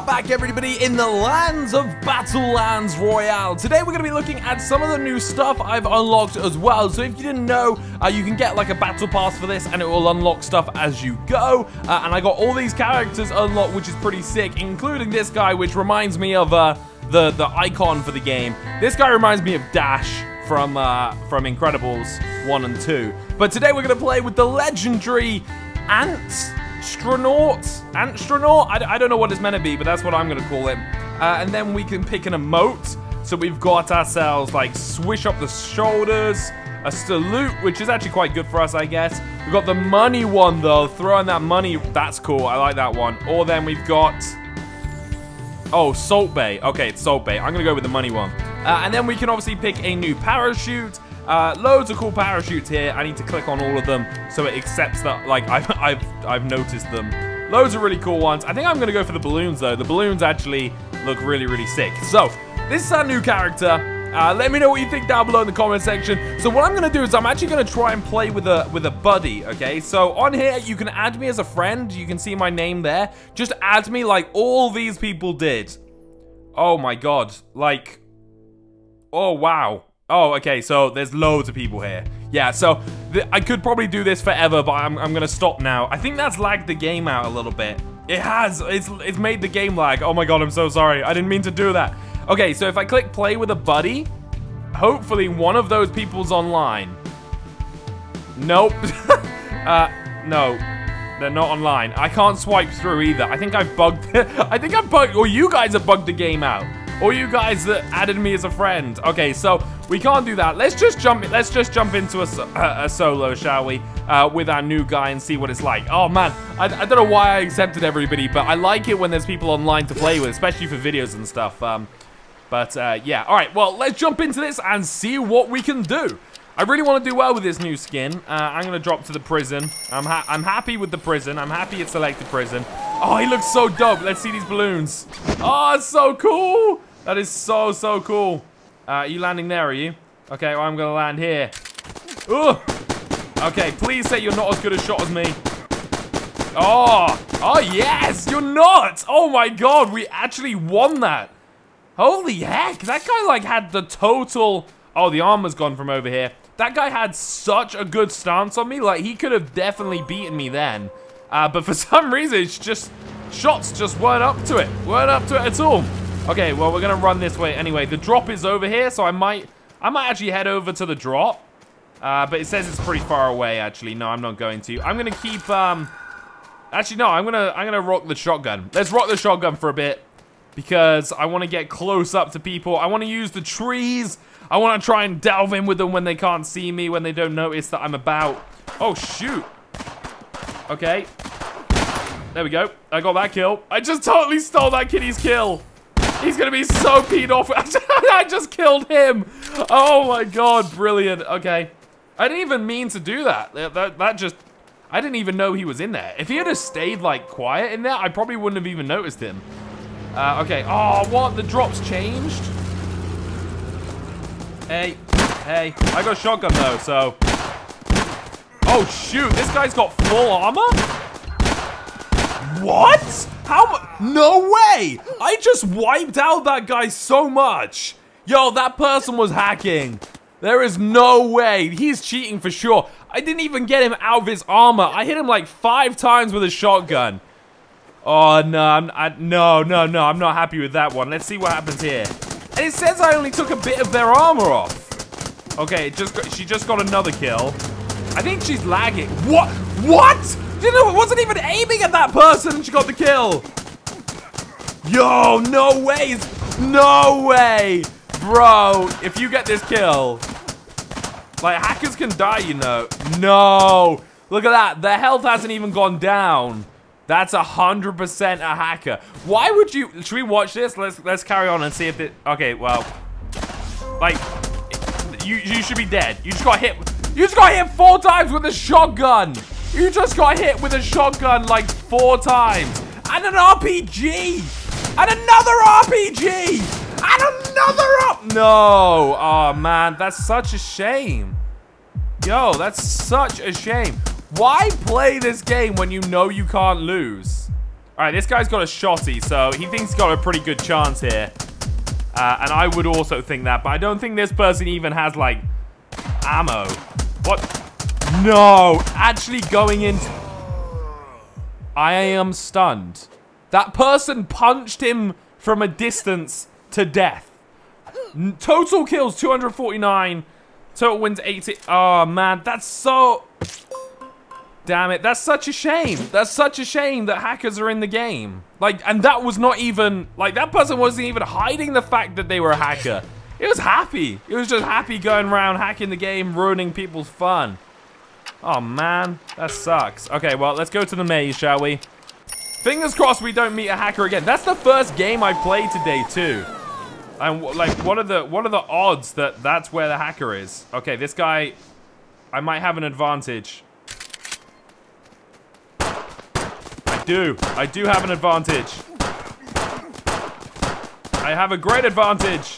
are back, everybody, in the lands of Battlelands Royale. Today we're going to be looking at some of the new stuff I've unlocked as well. So if you didn't know, you can get like a battle pass for this and it will unlock stuff as you go. And I got all these characters unlocked, which is pretty sick, including this guy, which reminds me of the icon for the game. This guy reminds me of Dash from Incredibles 1 and 2. But today we're going to play with the legendary Astronaut? I don't know what it's meant to be, but that's what I'm going to call him. And then we can pick an emote. So we've got ourselves, like, swish up the shoulders, a salute, which is actually quite good for us, I guess. We've got the money one, though. Throwing that money, that's cool. I like that one. Or then we've got... oh, Salt Bay. Okay, it's Salt Bay. I'm going to go with the money one. And then we can obviously pick a new parachute. Loads of cool parachutes here. I need to click on all of them so it accepts that, like, I've noticed them. Loads of really cool ones. I think I'm going to go for the balloons, though. The balloons actually look really, really sick. So, this is our new character. Let me know what you think down below in the comment section. So what I'm going to do is I'm actually going to try and play with a buddy, okay? So on here, you can add me as a friend. You can see my name there. Just add me like all these people did. Oh, my God. Like, oh, wow. Oh, okay, so there's loads of people here. Yeah, so I could probably do this forever, but I'm going to stop now. I think that's lagged the game out a little bit. It has. It's made the game lag. Oh, my God, I'm so sorry. I didn't mean to do that. Okay, so if I click play with a buddy, hopefully one of those people's online. Nope. No, they're not online. I can't swipe through either. I think I've bugged. I think I've bugged, or you guys have bugged the game out. Or you guys that added me as a friend. Okay, so we can't do that. Let's just jump into a solo, shall we? With our new guy and see what it's like. Oh man, I don't know why I accepted everybody, but I like it when there's people online to play with, especially for videos and stuff. Yeah. All right. Well, let's jump into this and see what we can do. I really want to do well with this new skin. I'm gonna drop to the prison. I'm happy with the prison. I'm happy it selected prison. Oh, he looks so dope. Let's see these balloons. Oh, it's so cool. That is so, so cool. Are you landing there, are you? Okay, well, I'm going to land here. Ooh. Okay, please say you're not as good a shot as me. Oh. Oh, yes, you're not. Oh, my God, we actually won that. Holy heck. That guy, like, had the total... oh, the armor's gone from over here. That guy had such a good stance on me. Like, he could have definitely beaten me then. But for some reason, it's just... shots just weren't up to it. Weren't up to it at all. Okay, well, we're going to run this way anyway. The drop is over here, so I might actually head over to the drop. But it says it's pretty far away, actually. No, I'm not going to. I'm going to keep... actually, no, I'm gonna rock the shotgun. Let's rock the shotgun for a bit because I want to get close up to people. I want to use the trees. I want to try and delve in with them when they can't see me, when they don't notice that I'm about. Oh, shoot. Okay. There we go. I got that kill. I just totally stole that kitty's kill. He's going to be so peed off. I just killed him. Oh, my God. Brilliant. Okay. I didn't even mean to do that. That just... I didn't even know he was in there. If he had just stayed, like, quiet in there, I probably wouldn't have even noticed him. Okay. Oh, what? The drop's changed? Hey. Hey. I got a shotgun, though, so... oh, shoot. This guy's got full armor? What? How? No way! I just wiped out that guy so much. Yo, that person was hacking. There is no way. He's cheating for sure. I didn't even get him out of his armor. I hit him like 5 times with a shotgun. Oh, no. No. I'm not happy with that one. Let's see what happens here. And it says I only took a bit of their armor off. Okay, she just got another kill. I think she's lagging. What? What? You know, it wasn't even aiming at that person and she got the kill. Yo, no way. No way. Bro, if you get this kill, like, hackers can die, you know. No. Look at that. Their health hasn't even gone down. That's 100% a hacker. Why would you... should we watch this? Let's carry on and see if it... okay, well. Like, you should be dead. You just got hit. You just got hit 4 times with a shotgun. You just got hit with a shotgun like 4 times. And an RPG. And another RPG. And another up. No. Oh, man. That's such a shame. Yo, that's such a shame. Why play this game when you know you can't lose? Alright, this guy's got a shotty, so he thinks he's got a pretty good chance here. And I would also think that, but I don't think this person even has, like, ammo. What? No! Actually going into... I am stunned. That person punched him from a distance to death. Total kills, 249. Total wins, 80. Oh, man, that's so... Damn it, that's such a shame. That's such a shame that hackers are in the game. Like, and that was not even... Like, that person wasn't even hiding the fact that they were a hacker. It was happy. It was just happy going around hacking the game, ruining people's fun. Oh, man, that sucks. Okay, well, let's go to the maze, shall we? Fingers crossed we don't meet a hacker again. That's the first game I played today, too. And, like, what are the odds that that's where the hacker is? Okay, this guy... I might have an advantage. I do have an advantage. I have a great advantage.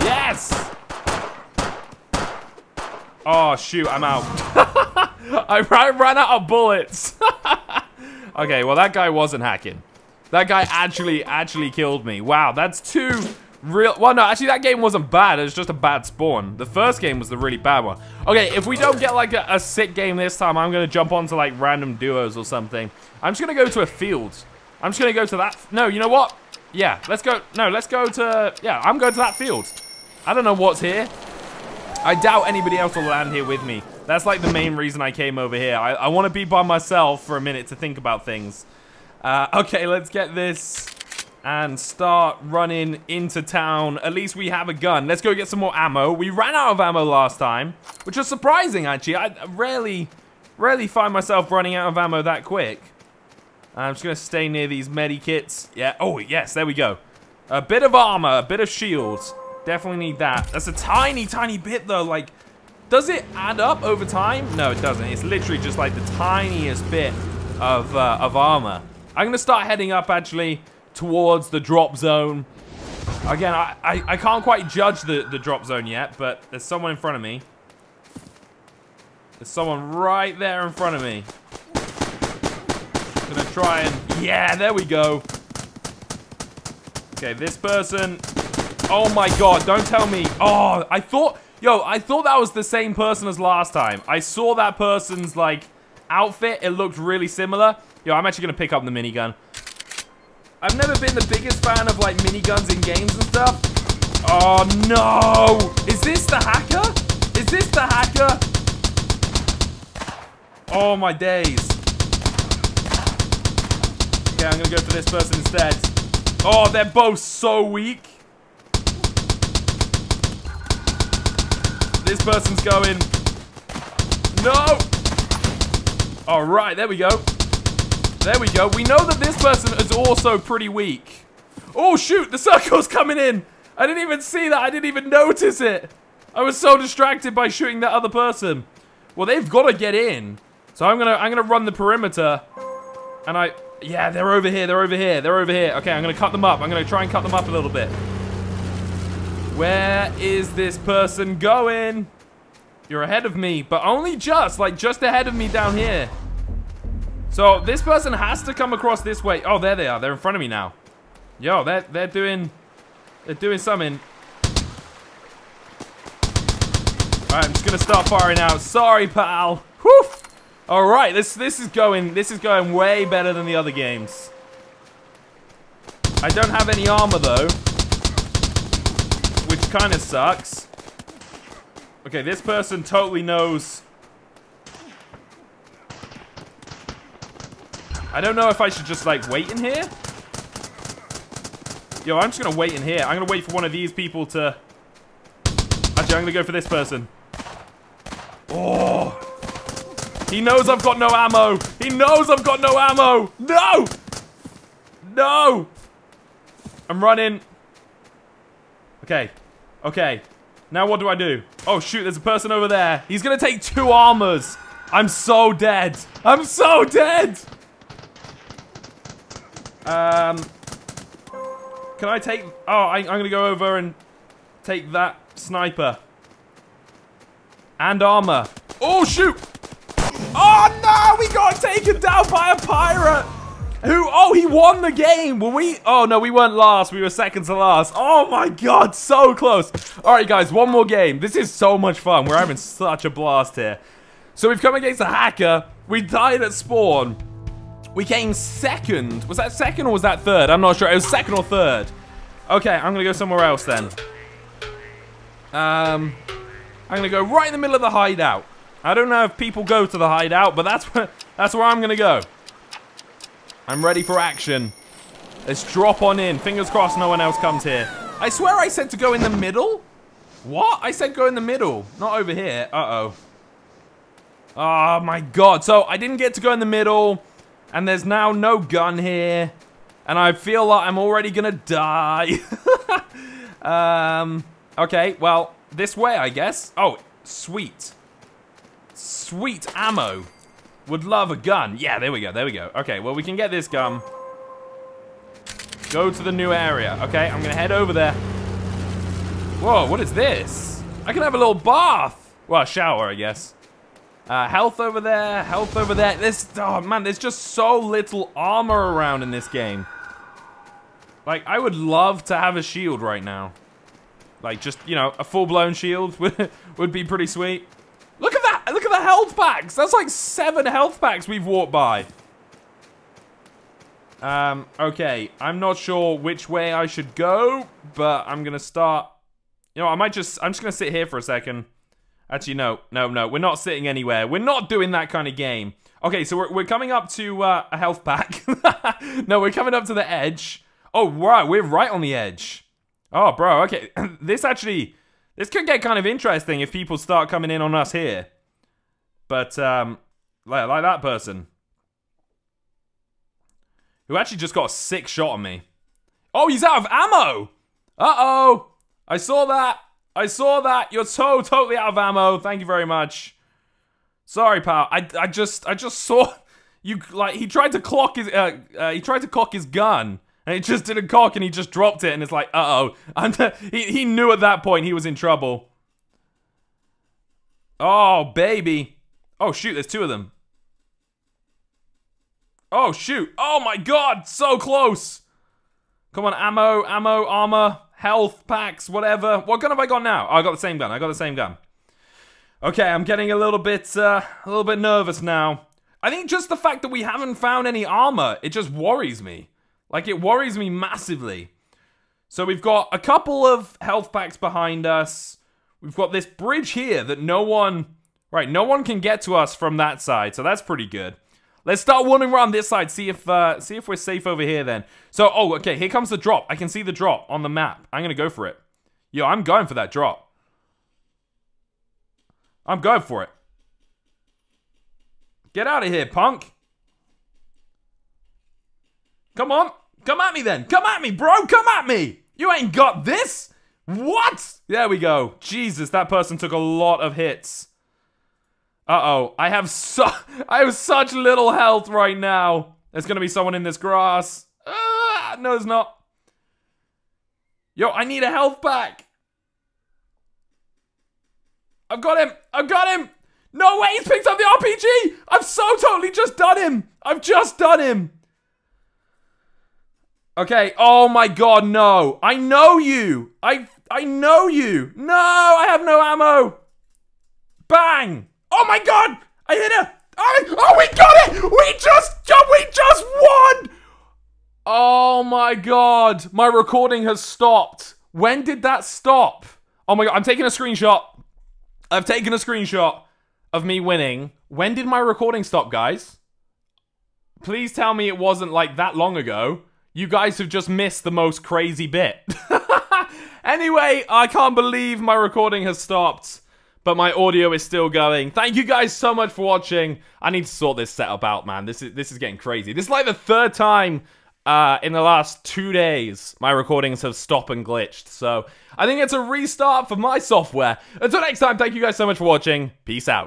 Yes! Oh, shoot, I'm out. I ran out of bullets. Okay, well, that guy wasn't hacking. That guy actually killed me. Wow, that's two real... Well, no, actually, that game wasn't bad. It was just a bad spawn. The first game was the really bad one. Okay, if we don't get, like, a sick game this time, I'm going to jump onto, like, random duos or something. I'm just going to go to a field. I'm just going to go to that... No, you know what? Yeah, let's go... No, let's go to... Yeah, I'm going to that field. I don't know what's here. I doubt anybody else will land here with me. That's like the main reason I came over here. I want to be by myself for a minute to think about things. Okay, let's get this and start running into town. At least we have a gun. Let's go get some more ammo. We ran out of ammo last time, which was surprising, actually. I rarely find myself running out of ammo that quick. I'm just going to stay near these medikits. Yeah. Oh, yes, there we go. A bit of armor, a bit of shields. Definitely need that. That's a tiny, tiny bit, though. Like, does it add up over time? No, it doesn't. It's literally just, like, the tiniest bit of armor. I'm going to start heading up, actually, towards the drop zone. Again, I can't quite judge the drop zone yet, but there's someone in front of me. There's someone right there in front of me. I'm going to try and... Yeah, there we go. Okay, this person... Oh my god, don't tell me. Oh, I thought... Yo, I thought that was the same person as last time. I saw that person's, like, outfit. It looked really similar. Yo, I'm actually going to pick up the minigun. I've never been the biggest fan of, like, miniguns in games and stuff. Oh, no! Is this the hacker? Is this the hacker? Oh, my days. Okay, I'm going to go for this person instead. Oh, they're both so weak. This person's going. No! Alright, there we go. There we go. We know that this person is also pretty weak. Oh, shoot! The circle's coming in! I didn't even see that. I didn't even notice it. I was so distracted by shooting that other person. Well, they've got to get in. So I'm gonna run the perimeter. And Yeah, they're over here. They're over here. They're over here. Okay, I'm going to cut them up. I'm going to try and cut them up a little bit. Where is this person going? You're ahead of me, but only just, like, just ahead of me down here. So this person has to come across this way. Oh, there they are. They're in front of me now. Yo, they're doing something. All right, I'm just gonna start firing out. Sorry, pal. Whew. All right, this is going way better than the other games. I don't have any armor though. Which kind of sucks. Okay, this person totally knows. I don't know if I should just, like, wait in here. Yo, I'm just gonna wait in here. I'm gonna wait for one of these people to... Actually, I'm gonna go for this person. Oh! He knows I've got no ammo! He knows I've got no ammo! No! No! I'm running... Okay, okay. Now what do I do? Oh shoot, there's a person over there. He's gonna take two armors. I'm so dead. I'm so dead. Can I take? Oh, I'm gonna go over and take that sniper and armor. Oh shoot! Oh no, we got taken down by a pirate. Who? Oh, he won the game. Were we? Oh, no, we weren't last. We were second to last. Oh, my God. So close. All right, guys. One more game. This is so much fun. We're having such a blast here. So we've come against a hacker. We died at spawn. We came second. Was that second or was that third? I'm not sure. It was second or third. Okay, I'm going to go somewhere else then. I'm going to go right in the middle of the hideout. I don't know if people go to the hideout, but that's where I'm going to go. I'm ready for action. Let's drop on in. Fingers crossed no one else comes here. I swear I said to go in the middle. What? I said go in the middle. Not over here. Uh-oh. Oh, my God. So I didn't get to go in the middle, and there's now no gun here, and I feel like I'm already going to die. Okay, well, this way, I guess. Oh, sweet. Sweet ammo. Would love a gun. Yeah, there we go, there we go. Okay, well, we can get this gun. Go to the new area. Okay, I'm gonna head over there. Whoa, what is this? I can have a little bath. Well, a shower, I guess. Health over there, health over there. This, oh man, there's just so little armor around in this game. Like, I would love to have a shield right now. Like, just, you know, a full-blown shield would be pretty sweet. Look at that! Look at the health packs! That's like 7 health packs we've walked by. Okay. I'm not sure which way I should go, but I'm gonna start... You know, I'm just gonna sit here for a second. Actually, no. We're not sitting anywhere. We're not doing that kind of game. Okay, so we're coming up to a health pack. No, we're coming up to the edge. Oh, wow, we're right on the edge. Oh, bro, okay. This could get kind of interesting if people start coming in on us here. But, like that person. Who actually just got a sick shot on me. Oh, he's out of ammo! Uh-oh! I saw that! You're so totally out of ammo. Thank you very much. Sorry, pal. I just saw... You, like, he tried to clock his... he tried to cock his gun. And he just didn't cock and he just dropped it and it's like, uh-oh. He knew at that point he was in trouble. Oh, baby. Oh, shoot, there's 2 of them. Oh, shoot. Oh, my God, so close. Come on, ammo, armor, health, packs, whatever. What gun have I got now? Oh, I got the same gun, Okay, I'm getting a little bit nervous now. I think just the fact that we haven't found any armor, it just worries me. Like, it worries me massively. So we've got a couple of health packs behind us. We've got this bridge here that no one can get to us from that side. So that's pretty good. Let's start wandering around this side. See if we're safe over here then. So, oh, okay, here comes the drop. I can see the drop on the map. I'm going to go for it. Yo, I'm going for that drop. I'm going for it. Get out of here, punk. Come on. Come at me then. Come at me, bro. Come at me. You ain't got this. What? There we go. Jesus, that person took a lot of hits. Uh-oh. I have such little health right now. There's going to be someone in this grass. No, there's not. Yo, I need a health pack. I've got him. No way. He's picked up the RPG. I've so totally just done him. Okay, oh my God, no. I know you. I know you. No, I have no ammo. Bang. Oh my God, I hit her. Oh, we got it. We just won. Oh my God, my recording has stopped. When did that stop? Oh my God, I'm taking a screenshot. I've taken a screenshot of me winning. When did my recording stop, guys? Please tell me it wasn't like that long ago. You guys have just missed the most crazy bit. Anyway, I can't believe my recording has stopped, but my audio is still going. Thank you guys so much for watching. I need to sort this setup out, man. This is getting crazy. This is like the 3rd time in the last 2 days my recordings have stopped and glitched. So I think it's a restart for my software. Until next time, thank you guys so much for watching. Peace out.